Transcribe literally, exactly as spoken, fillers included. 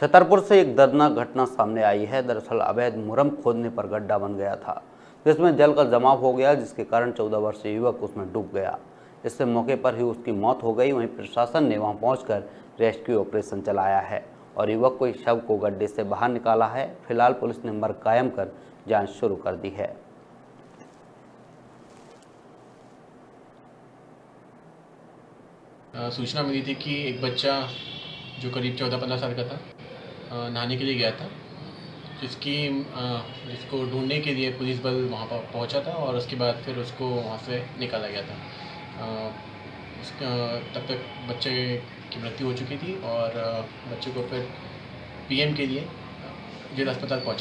छतरपुर से एक दर्दनाक घटना सामने आई है। दरअसल अवैध मुरम खोदने पर गड्ढा बन गया था जिसमें जल का जमाव हो गया, जिसके कारण चौदह वर्षीय युवक उसमें डूब गया। इससे मौके पर ही उसकी मौत हो गई। वहीं प्रशासन ने वहां पहुंचकर रेस्क्यू ऑपरेशन चलाया है और युवक को इस शव को गड्ढे से बाहर निकाला है। फिलहाल पुलिस ने मर्ग कायम कर जांच शुरू कर दी है। सूचना मिली थी कि एक बच्चा जो करीब चौदह पंद्रह साल का था नहाने के लिए गया था, जिसकी जिसको ढूंढने के लिए पुलिस बल वहाँ पर पहुँचा था और उसके बाद फिर उसको वहाँ से निकाला गया था। उसका तब तक बच्चे की मृत्यु हो चुकी थी और बच्चे को फिर पीएम के लिए जिला अस्पताल पहुँचा।